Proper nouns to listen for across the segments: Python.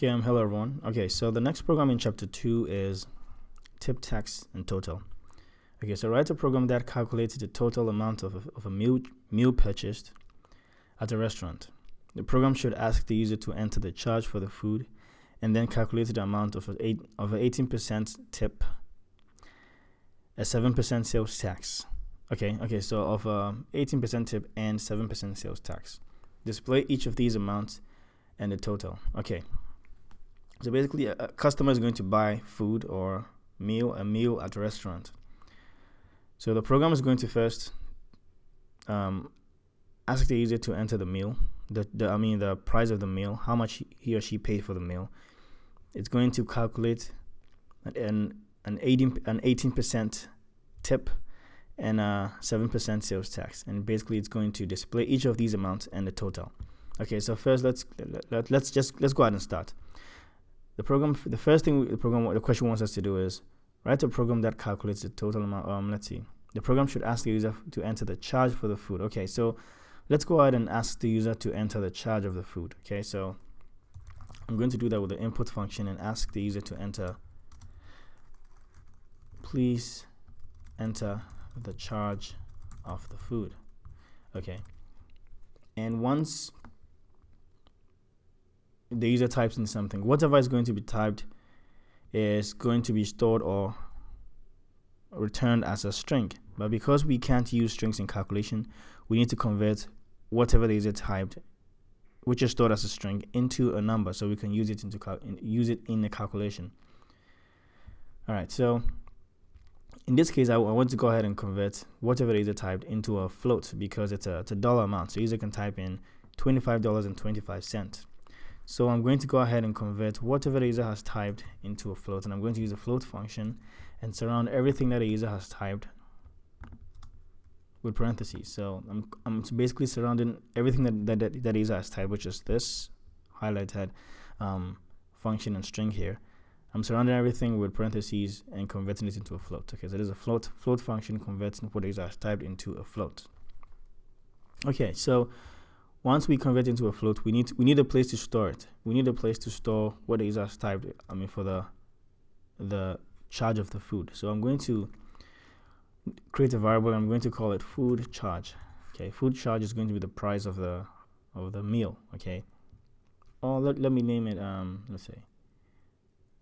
Hello everyone. Okay, so the next program in chapter 2 is tip tax and total. Okay, so write a program that calculates the total amount of a meal purchased at a restaurant. The program should ask the user to enter the charge for the food and then calculate the amount of an 18% tip, a 7% sales tax. Okay, so of 18% tip and 7% sales tax. Display each of these amounts and the total. Okay. So basically, a customer is going to buy food or a meal at a restaurant. So the program is going to first ask the user to enter the meal, the price of the meal, how much he or she paid for the meal. It's going to calculate an 18% tip and a 7% sales tax, and basically it's going to display each of these amounts and the total. Okay, so first let's go ahead and start. The question wants us to do is write a program that calculates the total amount. Let's see. The program should ask the user to enter the charge for the food. Okay, so let's go ahead and ask the user to enter the charge of the food. Okay, so I'm going to do that with the input function and ask the user to enter. Please enter the charge of the food. Okay, and once the user types in something, whatever is going to be typed is going to be stored or returned as a string. But because we can't use strings in calculation, we need to convert whatever the user typed, which is stored as a string, into a number so we can use it in the calculation. All right, so in this case, I want to go ahead and convert whatever the user typed into a float because it's a dollar amount. So user can type in $25.25. So I'm going to go ahead and convert whatever the user has typed into a float, and I'm going to use the float function and surround everything that the user has typed with parentheses. So I'm basically surrounding everything that the user has typed, which is this highlighted function and string here. I'm surrounding everything with parentheses and converting it into a float. Okay, so there's a float function converting what the user has typed into a float. Okay, so once we convert into a float, we need a place to store it. We need a place to store what the user has typed, for the charge of the food. So I'm going to create a variable. I'm going to call it food charge. Okay, food charge is going to be the price of the meal. Okay, or let me name it. Let's say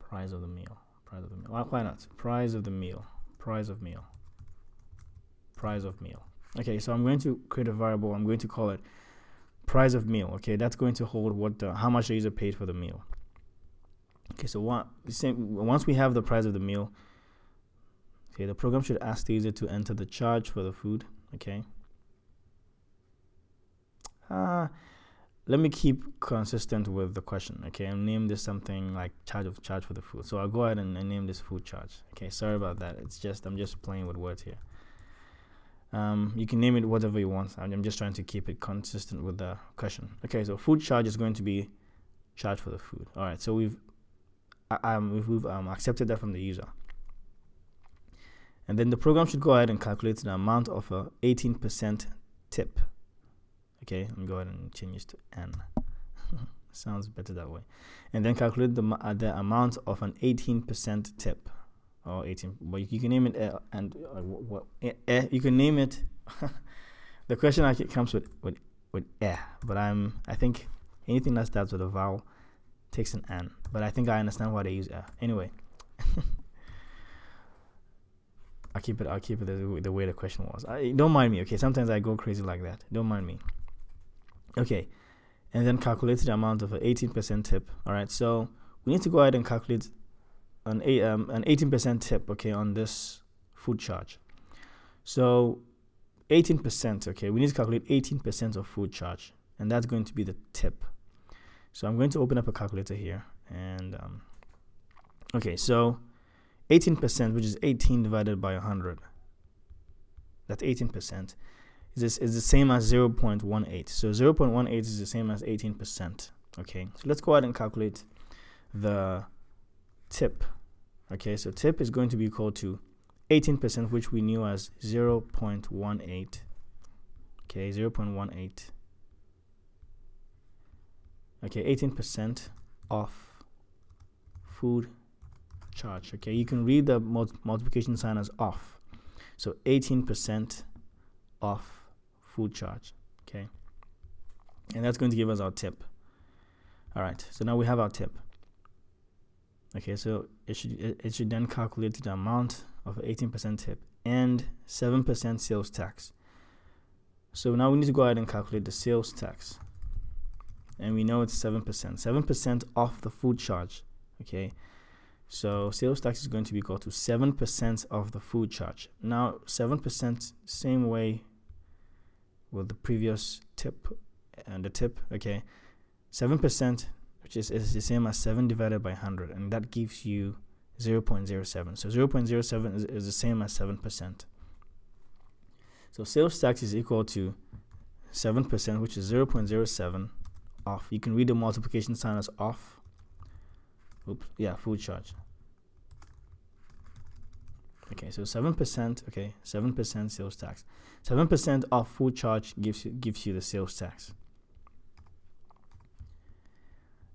price of the meal. Price of the meal. Why not? Price of the meal. Price of meal. Price of meal. Okay, so I'm going to create a variable. I'm going to call it price of meal. Okay, that's going to hold how much the user paid for the meal. Okay, so once we have the price of the meal, okay, the program should ask the user to enter the charge for the food. Okay, let me keep consistent with the question. Okay, I'll name this something like charge for the food. So I'll go ahead and name this food charge. Okay, sorry about that. I'm just playing with words here. You can name it whatever you want. I'm just trying to keep it consistent with the question. Okay, so food charge is going to be charge for the food. All right, so we've accepted that from the user, and then the program should go ahead and calculate the amount of a 18% tip. Okay, I'm going to go ahead and change this to N. Sounds better that way. And then calculate the amount of an 18% tip. Or 18, but you can name it you can name it. The question actually comes with but I think anything that starts with a vowel takes an N. But I think I understand why they use air. Anyway, I'll keep it the way the question was. Don't mind me. Okay, sometimes I go crazy like that. Don't mind me. Okay, and then calculate the amount of an 18% tip. All right, so we need to go ahead and calculate an 18% tip, okay, on this food charge. So 18%, okay, we need to calculate 18% of food charge, and that's going to be the tip. So I'm going to open up a calculator here, and okay, so 18%, which is 18 divided by 100, that's 18%, is the same as 0.18. So 0.18 is the same as 18%. Okay, so let's go ahead and calculate the tip. Okay, so tip is going to be equal to 18%, which we knew as 0.18. okay, 0.18. okay, 18% of food charge. Okay, you can read the multiplication sign as off. So 18% off food charge. Okay, and that's going to give us our tip. All right, so now we have our tip. Okay, so it should then calculate the amount of 18% tip and 7% sales tax. So now we need to go ahead and calculate the sales tax. And we know it's 7%. 7% off the food charge. Okay, so sales tax is going to be equal to 7% of the food charge. Now 7%, same way with the previous tip and the tip. Okay, 7%, which is the same as 7 divided by 100, and that gives you 0.07. So 0.07 is the same as 7%. So sales tax is equal to 7%, which is 0.07 off. You can read the multiplication sign as off. Oops, yeah, food charge. Okay, so 7%. Okay, 7% sales tax. 7% off food charge gives you the sales tax.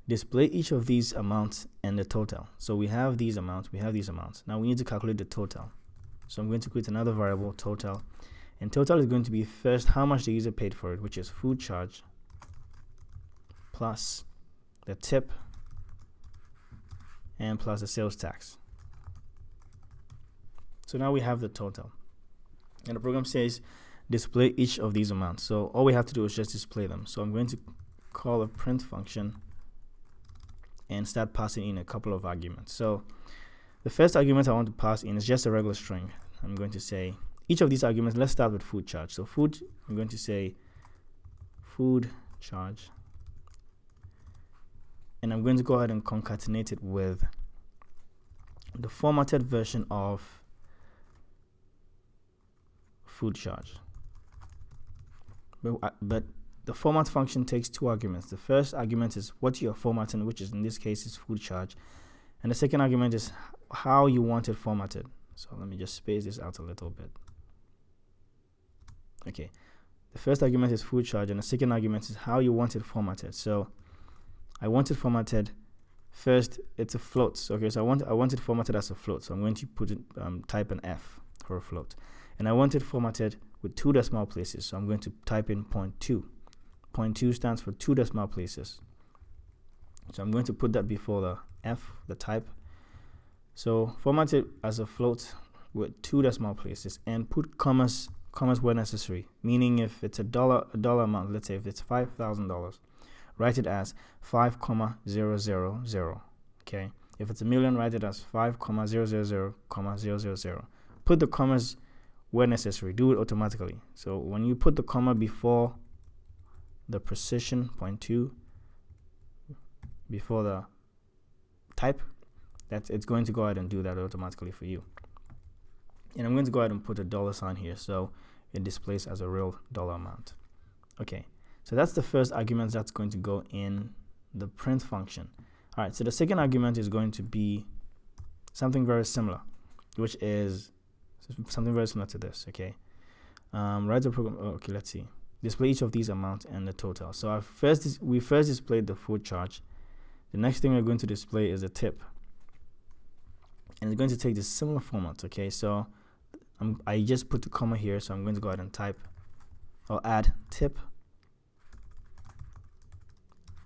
Display each of these amounts and the total. So we have these amounts. We have these amounts. Now we need to calculate the total. So I'm going to create another variable, total. And total is going to be first how much the user paid for it, which is food charge, plus the tip, and plus the sales tax. So now we have the total. And the program says display each of these amounts. So all we have to do is just display them. So I'm going to call a print function and start passing in a couple of arguments. So the first argument I want to pass in is just a regular string. I'm going to say each of these arguments, let's start with food charge. So food, I'm going to say food charge, and I'm going to go ahead and concatenate it with the formatted version of food charge. But the format function takes two arguments. The first argument is what you're formatting, which is in this case is food charge. And the second argument is how you want it formatted. So let me just space this out a little bit. Okay, the first argument is food charge and the second argument is how you want it formatted. So I want it formatted first, it's a float. So, okay, so I want it formatted as a float. So I'm going to put it, type an F for a float. And I want it formatted with 2 decimal places. So I'm going to type in 0.2. 0.2 stands for 2 decimal places. So I'm going to put that before the F, the type. So format it as a float with 2 decimal places and put commas where necessary. Meaning if it's a dollar amount, let's say if it's $5,000, write it as 5,000. Okay. If it's a million, write it as 5,000,000. Put the commas where necessary. Do it automatically. So when you put the comma before the precision 0.2 before the type, that's it's going to go ahead and do that automatically for you. And I'm going to go ahead and put a dollar sign here so it displays as a real dollar amount. Okay, so that's the first argument that's going to go in the print function. All right, so the second argument is going to be something very similar, which is something very similar to this. Okay, write the program. Okay, let's see. Display each of these amounts and the total. So we first displayed the food charge. The next thing we're going to display is a tip. And it's going to take the similar format, okay? So I just put the comma here, so I'm going to go ahead and type, I'll add tip.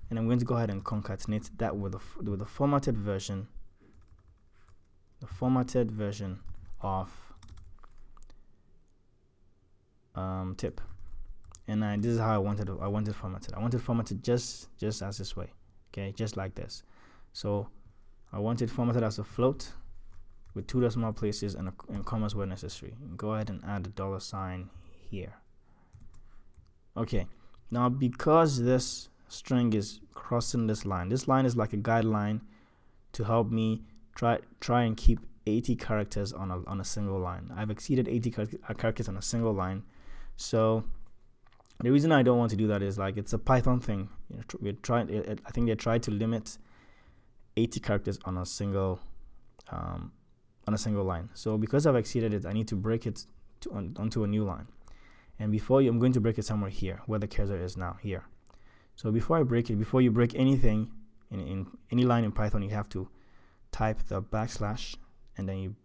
And I'm going to go ahead and concatenate that with the formatted version. The formatted version of tip. And this is how I wanted formatted. I wanted formatted just as this way, okay, just like this. So I want it formatted as a float with 2 decimal places and commas where necessary. And go ahead and add a dollar sign here. Okay, now because this string is crossing this line is like a guideline to help me try and keep 80 characters on a single line. I've exceeded 80 characters on a single line, so. The reason I don't want to do that is like it's a Python thing. You know, I think they tried to limit 80 characters on a single line. So because I've exceeded it, I need to break it onto a new line. And I'm going to break it somewhere here, where the cursor is now here. So before you break anything in any line in Python, you have to type the backslash, and then you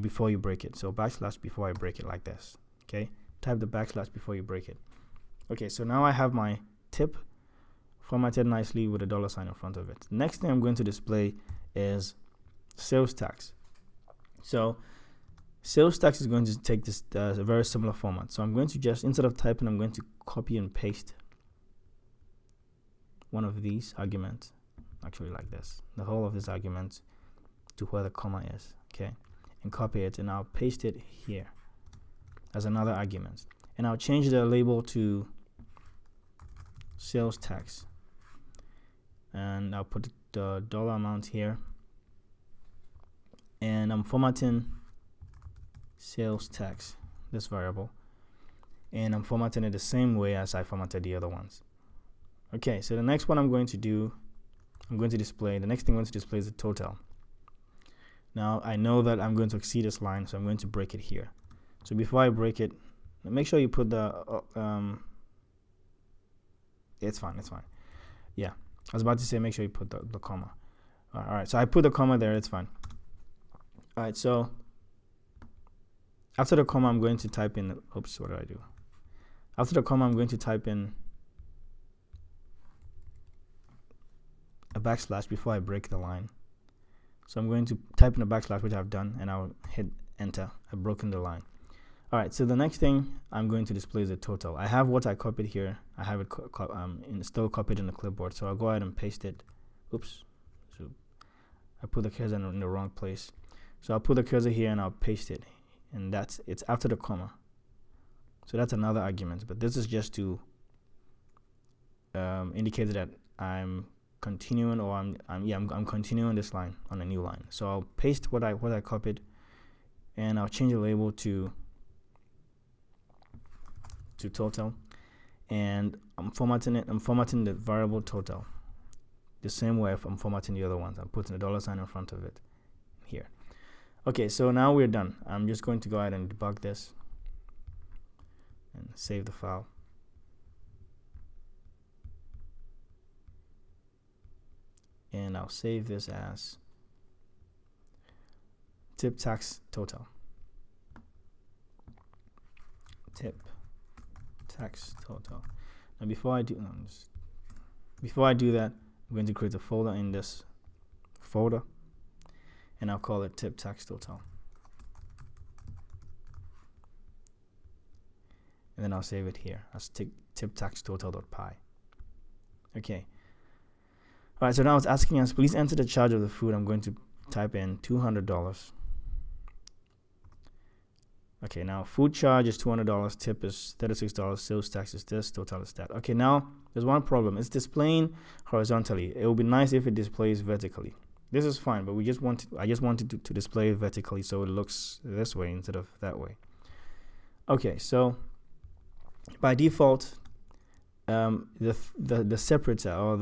before you break it. So backslash before I break it, like this. Okay, type the backslash before you break it. Okay, so now I have my tip formatted nicely with a $ in front of it. Next thing I'm going to display is sales tax. So sales tax is going to take this a very similar format. So I'm going to just, instead of typing, I'm going to copy and paste one of these arguments, actually like this, the whole of this argument to where the comma is, okay, and copy it, and I'll paste it here as another argument, and I'll change the label to sales tax, and I'll put the dollar amount here, and I'm formatting sales tax, this variable, and I'm formatting it the same way as I formatted the other ones. Okay, so the next one I'm going to do, the next thing I'm going to display is the total. Now I know that I'm going to exceed this line, so I'm going to break it here. So before I break it, make sure you put the it's fine, it's fine. Yeah, I was about to say make sure you put the comma. Alright, so I put the comma there, it's fine. Alright, so after the comma I'm going to type in, oops, what did I do? After the comma I'm going to type in a backslash before I break the line. So I'm going to type in a backslash, which I've done, and I'll hit enter. I've broken the line. Alright, so the next thing I'm going to display is the total. I have what I copied here. I have it still copied in the clipboard, so I'll go ahead and paste it. Oops, so I put the cursor in the wrong place. So I'll put the cursor here and I'll paste it, and that's, it's after the comma. So that's another argument, but this is just to indicate that I'm continuing, or I'm continuing this line on a new line. So I'll paste what I copied, and I'll change the label to total, and I'm formatting the variable total the same way I'm formatting the other ones. I'm putting a $ in front of it here. Okay, so now we're done. I'm just going to go ahead and debug this and save the file. And I'll save this as tip tax total. Tip tax total. Now before I do that, I'm going to create a folder in this folder, and I'll call it tip tax total. And then I'll save it here as tip tax total.py. Okay. Alright, so now it's asking us, please enter the charge of the food. I'm going to type in $200. Okay, now food charge is $200, tip is $36, sales tax is this, total is that. Okay, now there's one problem. It's displaying horizontally. It would be nice if it displays vertically. This is fine, but we just want to, I just wanted to display it vertically so it looks this way instead of that way. Okay, so by default, the separator, or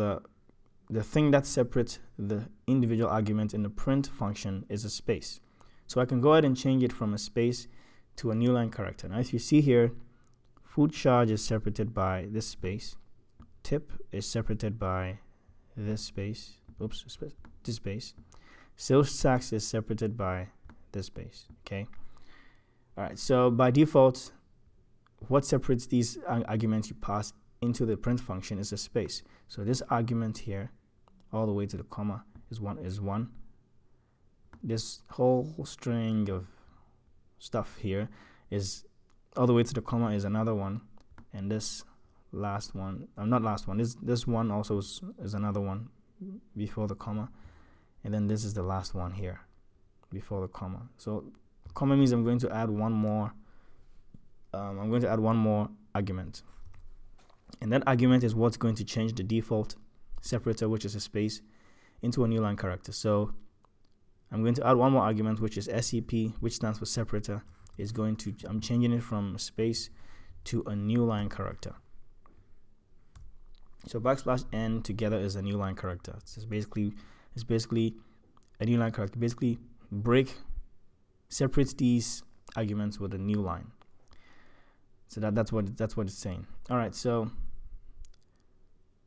the thing that separates the individual argument in the print function, is a space. So I can go ahead and change it from a space to a new line character. Now if you see here, food charge is separated by this space, tip is separated by this space, oops, this space, sales tax is separated by this space, okay? Alright, so by default, what separates these arguments you pass into the print function is a space. So this argument here, all the way to the comma, is one. This whole string of stuff here is all the way to the comma is another one, and this last one, this one also is another one before the comma, and then this is the last one here before the comma. So comma means I'm going to add one more. I'm going to add one more argument. And that argument is what's going to change the default separator, which is a space, into a new line character. So I'm going to add one more argument, which is SEP, which stands for separator. Is going to, I'm changing it from space to a new line character. So backslash n together is a new line character. So it's basically a new line character. Basically, separates these arguments with a new line. So that's what it's saying. All right, so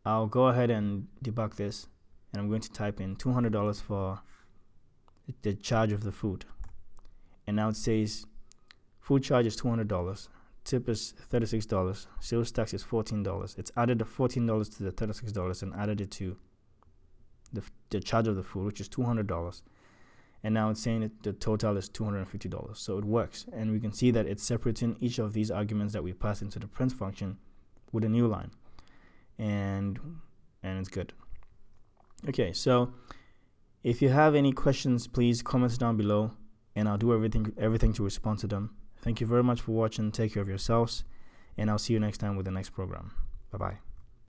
I'll go ahead and debug this, and I'm going to type in $200 for the charge of the food. And now it says food charge is $200, tip is $36, sales tax is $14. It's added the $14 to the $36 and added it to the charge of the food, which is $200. And now it's saying that the total is $250. So it works. And we can see that it's separating each of these arguments that we pass into the print function with a new line. And it's good. Okay, so if you have any questions, please comment down below and I'll do everything to respond to them. Thank you very much for watching. Take care of yourselves, and I'll see you next time with the next program. Bye-bye.